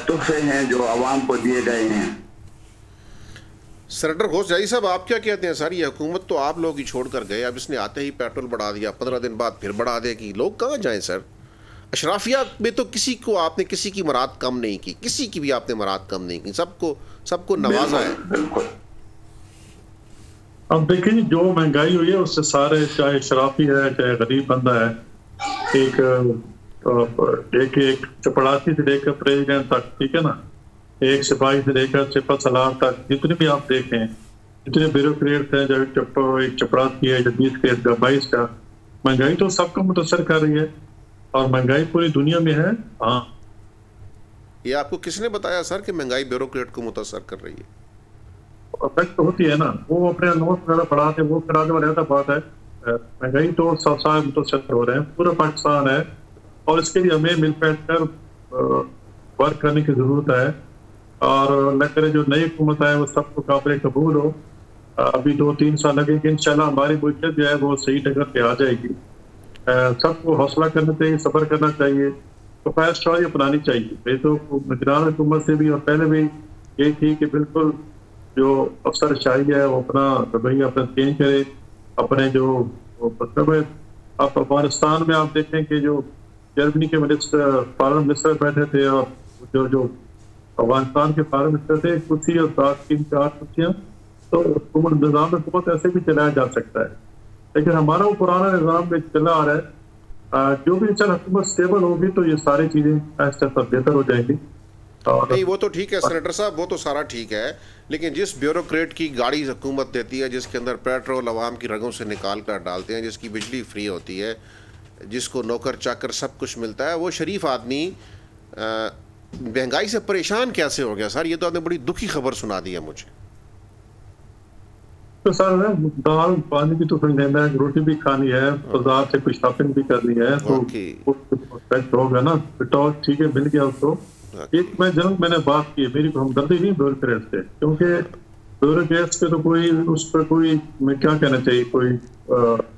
तोहफे हैं जो आवाम को दिए गए हैं। सरेंडर घोष जाई साहब, आप क्या कहते हैं? सारी हुकूमत तो आप लोग ही छोड़ कर गए, अब इसने आते ही पेट्रोल बढ़ा दिया, पंद्रह दिन बाद फिर बढ़ा देगी। लोग कहाँ जाएं सर? अशराफिया में तो किसी को आपने किसी की मराद कम नहीं की, किसी की भी आपने मराद कम नहीं की, सबको सबको नवाजा है। बिल्कुल, अब देखिए जो महंगाई हुई है उससे सारे, चाहे शराफी है चाहे गरीब बंदा है, एक एक एक चपड़ासी से लेकर प्रेसिडेंट तक, ठीक है ना, एक सिपाही से लेकर चिपा सलाम तक, जितने भी आप देखें जितने ब्यूरोक्रेट्स हैं, जब एक चपड़ासी है जब बीस का बाईस का, महंगाई तो सबको मुतासर कर रही है और महंगाई पूरी दुनिया में है। हाँ, ये आपको किसने बताया सर कि महंगाई ब्यूरोक्रेट को मुतासर कर रही है? अफेक्ट तो होती है ना, वो अपने नोट वगैरह बढ़ाते वो कराते वाले तो बात है, महंगाई तो सब साल मुतासर हो रहे हैं, पूरा पाकिस्तान है और इसके लिए हमें मिल बैठ कर वर्क करने की ज़रूरत है। और अल्लाह करे जो नई हुकूमत है वो सबको काबिल कबूल हो। अभी दो तीन साल लगेंगे, इंशाल्लाह हमारी मुल्कियत जो है वो सही टक्कर पे आ जाएगी। सबको हौसला करना चाहिए, सब्र करना चाहिए, तो फायर स्टोरी अपनानी चाहिए। नहीं तो निगरान हुकूमत से भी और पहले भी ये थी कि बिल्कुल जो अफसर शाही है वो अपना रवैया अपना चेंज करे, अपने जो मतलब है। आप अफगानिस्तान में आप देखें कि जो जर्मनी के मिनिस्टर फॉरन मिनिस्टर बैठे थे और जो जो अफगानिस्तान के फॉरन मिनिस्टर थे, कुर्सी और सात तीन चार कुर्सियाँ, तो हुकूमत निज़ाम हुकूमत ऐसे भी चलाया जा सकता है। लेकिन हमारा वो पुराना निज़ाम में चला आ रहा है, जो भी चल हुकूमत स्टेबल होगी तो ये सारी चीज़ें ऐसा सब बेहतर हो जाएंगी। नहीं, वो तो ठीक है सरेंडर साहब, वो तो सारा ठीक है, लेकिन जिस ब्यूरोक्रेट की गाड़ी हुकूमत देती है, जिसके अंदर पेट्रोल आवाम की रगों से निकाल कर डालते हैं, जिसकी बिजली फ्री होती है, जिसको नौकर चाकर सब कुछ मिलता है, वो शरीफ आदमी महंगाई से परेशान कैसे हो गया? सर ये तो आपने बड़ी दुखी खबर सुना दी है मुझे। तो सर दाल पानी भी तो खरीदना है, रोटी भी खानी है, बाजार से कुछ शॉपिंग भी करनी है, तो होगा ना पेट्रोल, ठीक है मिल गया उसको। एक मैं जरूर मैंने बात की, मेरी हमदर्दी नहीं ब्यूरोक्रेट से, क्योंकि ब्यूरोक्रेट पे तो कोई उस पर कोई मैं क्या कहना चाहिए, कोई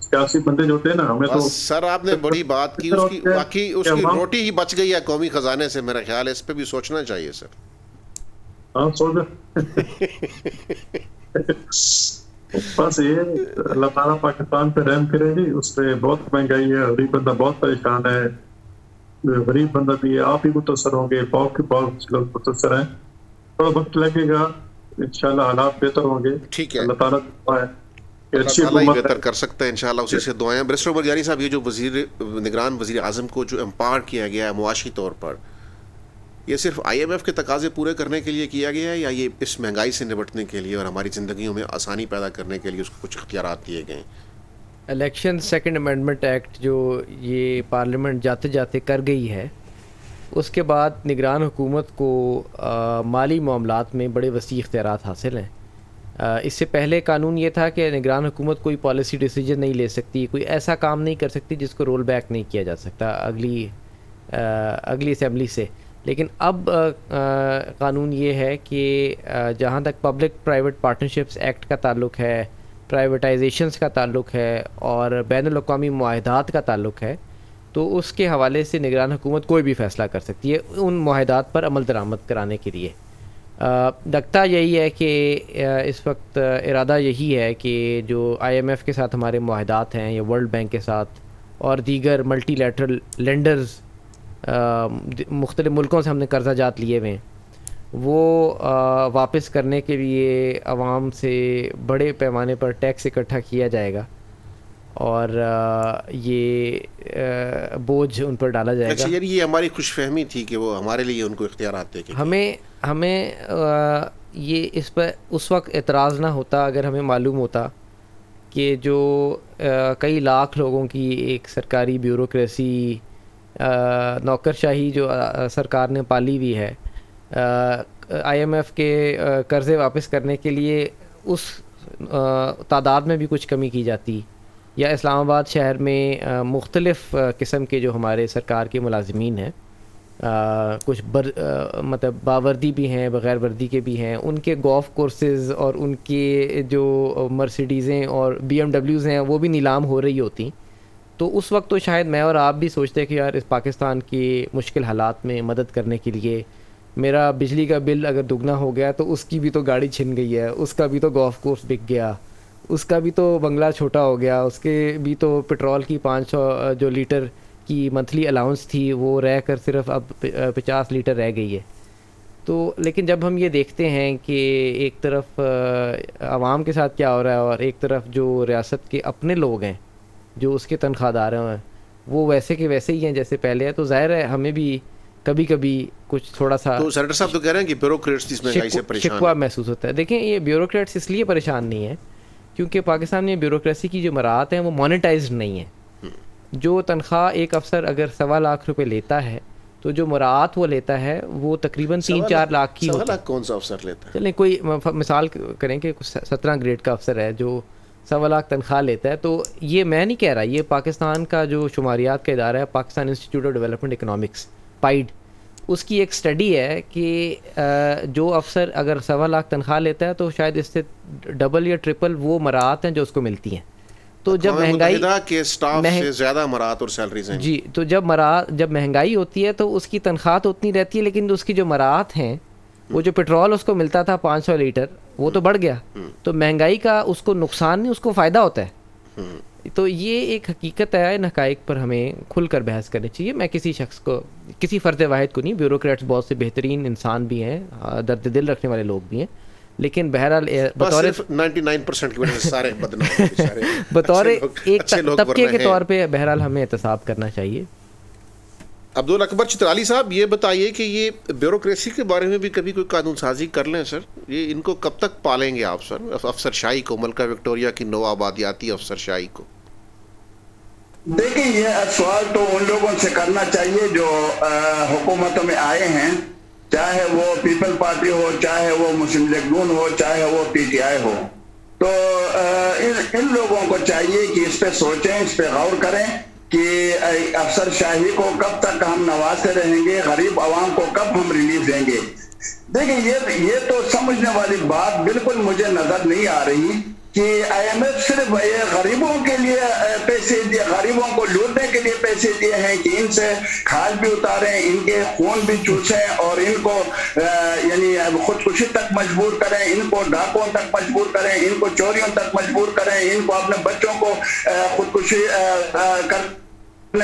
सियासी बंदे जो होते हैं ना, हमें तो सर आपने बड़ी बात की, उसकी बाकी उसकी रोटी ही बच गई है कौमी खजाने से, मेरा ख्याल है इस पे भी सोचना चाहिए सर। हाँ सोच बस ये अल्लाह ताला पाकिस्तान पे रहम करेगी, उस पर बहुत महंगाई है, गरीब बंदा बहुत परेशान है, गरीब बंदा भी है, आप ही मुतासर होंगे, पाव के पाव लोग मुतासर हैं, थोड़ा वक्त लगेगा, इंशाल्लाह हालात बेहतर होंगे। ठीक है, अल्लाह ताला है अच्छी बेहतर कर सकते हैं इंशाल्लाह, उसी से दुआएं। बरिस्टर बरजानी साहब, ये जो वजीर निगरान वजीर आज़म को जो एम्पावर किया गया है मुआशी तौर पर, ये सिर्फ आई एम एफ के तकाजे पूरे करने के लिए किया गया है या ये इस महंगाई से निपटने के लिए और हमारी ज़िंदगियों में आसानी पैदा करने के लिए उसको कुछ इख्तियारात दिए गए हैं? इलेक्शन सेकंड अमेंडमेंट एक्ट जो ये पार्लियामेंट जाते जाते कर गई है, उसके बाद निगरान हुकूमत को आ, माली मामलात में बड़े वसी इख्तियारात हासिल हैं। आ, इससे पहले कानून ये था कि निगरान हुकूमत कोई पॉलिसी डिसीजन नहीं ले सकती, कोई ऐसा काम नहीं कर सकती जिसको रोल बैक नहीं किया जा सकता अगली आ, अगली असम्बली से। लेकिन अब कानून ये है कि जहाँ तक पब्लिक प्राइवेट पार्टनरशिप्स एक्ट का ताल्लुक है, प्राइवेटाइजेशंस का ताल्लुक है और बैनुल-अक़वामी मुआहिदात का ताल्लुक है, तो उसके हवाले से निगरान हुकूमत कोई भी फ़ैसला कर सकती है उन मुआहिदात पर अमल दरामद कराने के लिए। लगता यही है कि इस वक्त इरादा यही है कि जो आईएमएफ के साथ हमारे मुआहिदात हैं या वर्ल्ड बैंक के साथ और दीगर मल्टीलैटरल लेंडर्स, मुख्तलिफ़ मुल्कों से हमने कर्जा जात लिए हुए हैं, वो आ, वापस करने के लिए आवाम से बड़े पैमाने पर टैक्स इकट्ठा किया जाएगा और आ, ये आ, बोझ उन पर डाला जाएगा। अच्छा, ये हमारी खुशफहमी थी कि वो हमारे लिए उनको इख्तियार देंगे। हमें हमें आ, ये इस पर उस वक्त एतराज़ ना होता अगर हमें मालूम होता कि जो आ, कई लाख लोगों की एक सरकारी ब्यूरोक्रेसी नौकरशाही जो आ, सरकार ने पाली हुई है, आईएमएफ के कर्ज़े वापस करने के लिए उस तादाद में भी कुछ कमी की जाती, या इस्लामाबाद शहर में मुख्तलिफ़ किस्म के जो हमारे सरकार के मुलाजमीन हैं, कुछ बर आ, मतलब बावर्दी भी हैं, बग़ैर वर्दी के भी हैं, उनके गोल्फ़ कोर्सेज़ और उनके जो मर्सिडीज़ें और बीएमडब्ल्यूज़ हैं वो भी नीलाम हो रही होती। तो उस वक्त तो शायद मैं और आप भी सोचते कि यार इस पाकिस्तान के मुश्किल हालात में मदद करने के लिए मेरा बिजली का बिल अगर दुगना हो गया तो उसकी भी तो गाड़ी छिन गई है, उसका भी तो गोल्फ कोर्स बिक गया, उसका भी तो बंगला छोटा हो गया, उसके भी तो पेट्रोल की पाँच सौ जो लीटर की मंथली अलाउंस थी वो रह कर सिर्फ अब पचास लीटर रह गई है। तो लेकिन जब हम ये देखते हैं कि एक तरफ आवाम के साथ क्या हो रहा है और एक तरफ जो रियासत के अपने लोग हैं जो उसके तनख्वाहदार हैं वो वैसे के वैसे ही हैं जैसे पहले है, तो जाहिर है हमें भी कभी कभी कुछ थोड़ा सा तो सेनेटर साहब तो कह रहे हैं कि ब्यूरोक्रेट्स इसमें कैसे परेशान शिकवा महसूस होता है। देखें, ये ब्यूरोक्रेट्स इसलिए परेशान नहीं है क्योंकि पाकिस्तान में ब्यूरोक्रेसी की जो मराहत हैं वो मोनेटाइज्ड नहीं है। जो तनख्वाह एक अफसर अगर सवा लाख रुपए लेता है तो जो मराहत वो लेता है वो तकरीबन तीन चार लाख की होती है। कौन सा अफसर लेता है? चलें कोई मिसाल करें कि सत्रह ग्रेड का अफसर है जो सवा लाख तनख्वाह लेता है। तो ये मैं नहीं कह रहा, ये पाकिस्तान का जो शुमारियात का इदारा है, Pakistan institute of development economics PIDE, उसकी एक स्टडी है कि जो अफसर अगर सवा लाख तनख्वाह लेता है तो शायद इससे डबल या ट्रिपल वो मराहत हैं जो उसको मिलती हैं। तो जब महंगाई के स्टाफ महं... से ज़्यादा मराहत और सैलरीज हैं जी, तो जब मराहत जब महंगाई होती है तो उसकी तनख्वाह तो उतनी रहती है लेकिन उसकी जो मराहत हैं, वो जो पेट्रोल उसको मिलता था पाँच सौ लीटर वो तो बढ़ गया। तो महंगाई का उसको नुकसान नहीं, उसको फ़ायदा होता है। तो ये एक हकीकत है, इन हक़ाइक़ पर हमें खुलकर बहस करनी चाहिए। मैं किसी शख्स को, किसी फ़र्द वाहिद को नहीं, ब्यूरोक्रेट्स बहुत से बेहतरीन इंसान भी हैं, दर्द दिल रखने वाले लोग भी हैं, लेकिन बहरहाल बतौर बतौर एक तबके के तौर पर बहरहाल हमें एहतसाब करना चाहिए। अब्दुल अकबर चित्राली साहब, ये बताइए कि ये ब्यूरोक्रेसी के बारे में भी कभी कोई कानून साजी कर लें सर, ये इनको कब तक पालेंगे आप सर, अफसरशाही को, मलका विक्टोरिया की नौ आबादियाती अफसरशाही को? देखिए, ये सवाल तो उन लोगों से करना चाहिए जो हुकूमत में आए हैं, चाहे वो पीपल पार्टी हो, चाहे वो मुस्लिम लीग नून हो, चाहे वो पीटीआई हो। तो आ, इन इन लोगों को चाहिए कि इस पर सोचें, इस पर गौर करें कि अफसरशाही को कब तक हम नवाजते रहेंगे, गरीब आवाम को कब हम रिलीफ देंगे। देखिए, ये ये तो समझने वाली बात बिल्कुल मुझे नजर नहीं आ रही कि आईएमएफ सिर्फ ये गरीबों के लिए पैसे दिए, गरीबों को लूटने के लिए पैसे दिए हैं कि इनसे खाल भी उतारें, इनके खून भी चूसें और इनको यानी खुदकुशी तक मजबूर करें, इनको डाकों तक मजबूर करें, इनको चोरियों तक मजबूर करें, इनको अपने बच्चों को खुदकुशी कर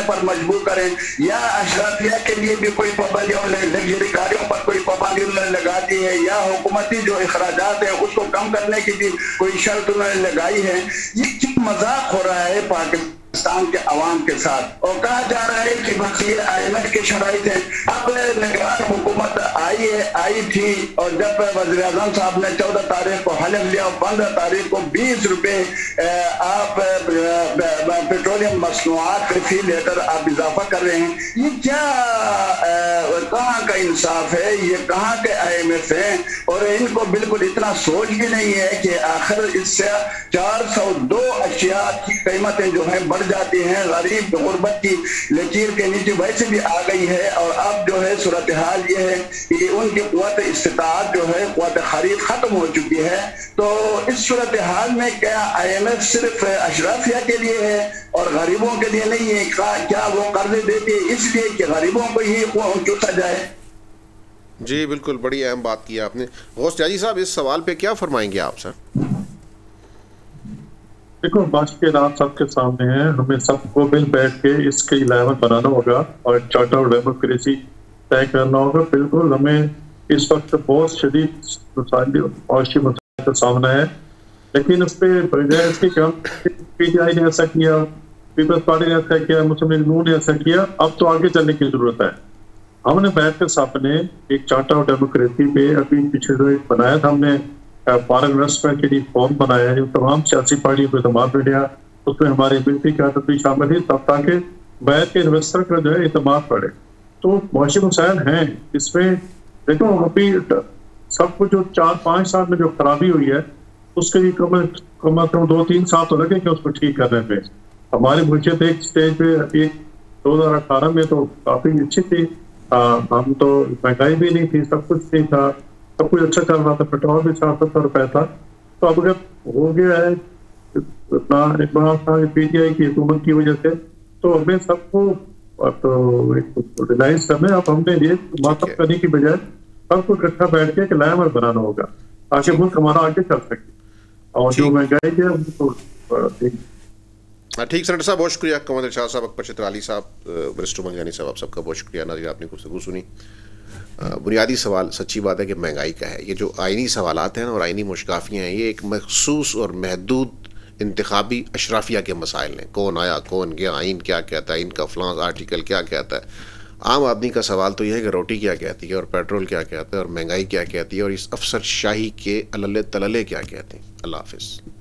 पर मजबूर करें, या अशराफिया के लिए भी कोई पाबंदी, लग्जरी गाड़ियों पर कोई पाबंदी उन्होंने लगा दी है, या हुकूमती जो अखराजात है उसको कम करने की भी कोई शर्त उन्होंने लगाई है। ये क्या मजाक हो रहा है पाकिस्तान के अवाम के साथ, और कहा जा रहा है कि बस ये आईएमएफ की शराइत है। अब निगरान हुकूमत आई आई आई थी और जब वज़ीर आज़म साहब ने चौदह तारीख को हलफ लिया और पंद्रह तारीख को बीस रुपये आप पेट्रोलियम मसनूआत पे फी लेटर आप इजाफा कर रहे हैं। ये क्या कहाँ का इंसाफ है, ये कहाँ के आई एम एफ है, और इनको बिल्कुल इतना सोच भी नहीं है कि आखिर इससे चार सौ दो अशिया की कीमतें जो है बढ़ जाती हैं, गरीब गुरबत की लकीर के नीचे वैसे भी आ गई है। और अब जो है सूरत हाल ये है कि उनकी क़ुव्वत इस्तिताअत जो है क़ुव्वत खरीद खत्म हो चुकी है। तो इस सूरत हाल में क्या आई एम एफ सिर्फ अशराफिया के लिए है और गरीबों के लिए नहीं है? क्या वो कर्जे देती है इसलिए कि गरीबों को ही चूसा जाए? जी बिल्कुल, बड़ी अहम बात की आपने। गौस जाजी साहब, इस सवाल पे क्या फरमाएंगे आप सर? देखो, बाकी रात सबके सामने है, हमें सबको मिल बैठ के इसके अलावा बनाना होगा और चार्टर ऑफ डेमोक्रेसी तय करना होगा। बिल्कुल हमें इस वक्त बहुत शदीद का सामना है, लेकिन उस पर बजाय इसके काम पी टी आई ने ऐसा किया, पीपल्स पार्टी ने ऐसा किया, मुस्लिम लीग नून ने ऐसा किया। अब तो आगे चलने की जरूरत है। हमने बैठ के सामने एक चार्टर ऑफ डेमोक्रेसी पे अभी पीछे जो एक बनाया था, हमने फॉरन इन्वेस्टमेंट के लिए फॉर्म बनाया जो तमाम सियासी पार्टियों को तमाम मीडिया, उसमें हमारे एमपी का भी शामिल है, तब ताकि बैठ के इन्वेस्टर का जो है इतमाद पड़े। तो बहुत मसाइल हैं इसमें। देखो अभी सब कुछ जो चार पाँच साल में जो खराबी हुई है उसके लिए कम कम कम दो तीन साल तो लगे कि उसको ठीक करने पर। हमारी मुझे तो एक स्टेज पे एक दो हज़ार अठारह में तो काफ़ी अच्छी थी, आ, हम तो महंगाई भी नहीं थी, सब कुछ नहीं था, सब कुछ अच्छा चल रहा था, पेट्रोल भी चार सौ रुपए था। तो अब जब हो गया है Imran Khan P T I की हुकूमत की वजह से, तो हमें सबको तो रिलाइज करना है। अब हमने ये मातम करने की बजाय सबको इकट्ठा बैठ के लायमर बनाना होगा ताकि मुल्क हमारा आगे चल सके और जो महंगाई है उनको। ठीक सेनेटर साहब, बहुत शुक्रिया। कमर शाह साहब, अकबर चित्राली साहब, वरिष्ठ मंगानी साहब, आप सबका बहुत शुक्रिया। नाज़रीन, आपने गुफ्तगू सुनी। बुनियादी सवाल सच्ची बात है कि महंगाई का है। ये जो आइनी सवालात हैं और आइनी मुशकाफियाँ हैं, ये एक मखसूस और महदूद इंतखाबी अशराफिया के मसाइल हैं। कौन आया, कौन गया, आइन क्या कहता है, इनका फ़लाँ आर्टिकल क्या कहता है। आम आदमी का सवाल तो यह है कि रोटी क्या कहती है और पेट्रोल क्या कहता है और महंगाई क्या कहती है और इस अफसरशाही के अलल तलले क्या कहते हैं। अल्लाह हाफ़िज़।